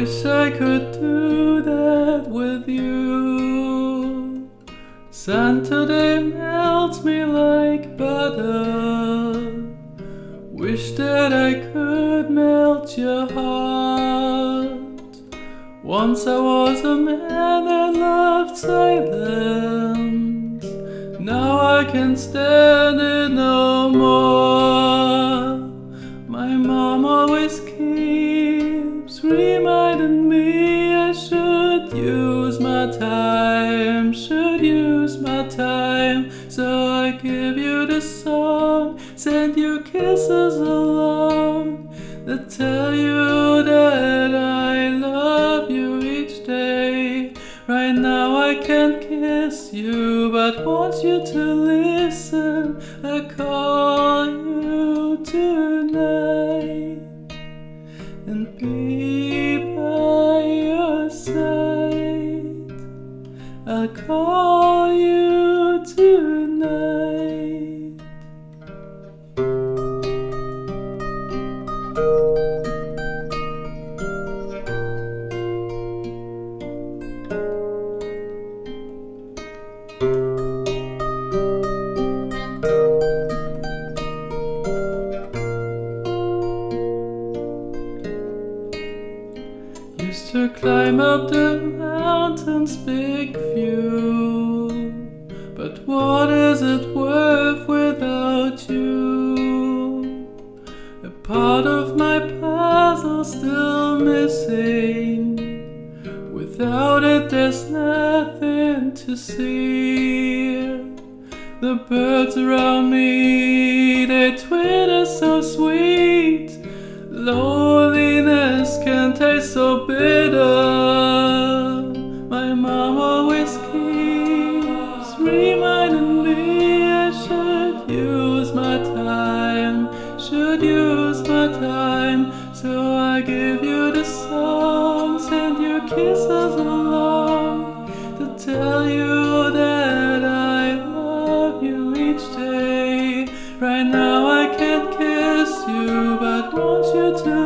wish I could do that with you. Santa Day melts me like butter. Wish that I could melt your heart. Once I was a man that loved silence. Now I can stand it no more. My mom always keeps reminding me I should use my time, should use my time. So I give you this song, send you kisses along that tell you that I love you each day. Right now I can't kiss you, but want you to listen. I call you tonight and be by your side. I'll call you tonight. Used to climb up the mountain's big view, but what is it worth without you? A part of my puzzle still missing. Without it there's nothing to see. The birds around me, they twitter so sweet. Loneliness can taste so bitter. My mom always keeps reminding me I should use my time, should use my time. So I give you the songs and your kisses along to tell you that I love you each day. Right now I can't kiss you, but want you to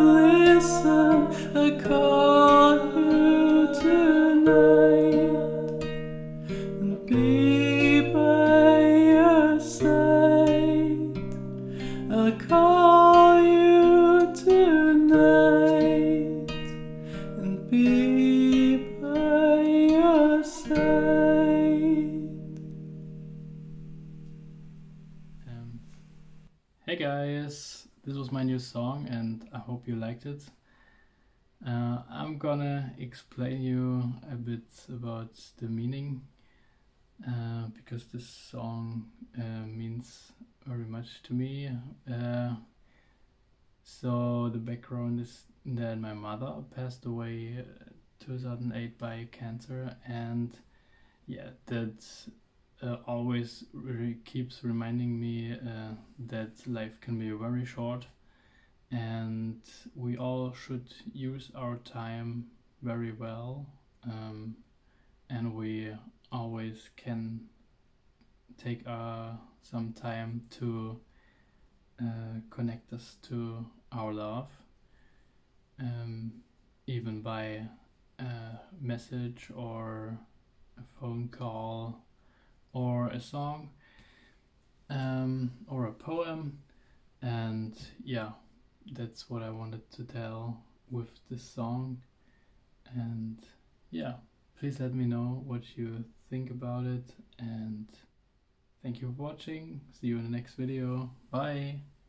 listen. I call you tonight and be by your side. I call you tonight and be by your side. Hey guys, this was my new song and I hope you liked it. I'm gonna explain you a bit about the meaning, because this song means very much to me. So the background is that my mother passed away in 2008 by cancer, and yeah, that always keeps reminding me that life can be very short and we all should use our time very well, and we always can take some time to connect us to our love, even by a message or a phone call or a song, or a poem. And yeah, that's what I wanted to tell with this song. And yeah, please let me know what you think about it, and thank you for watching. See you in the next video. Bye.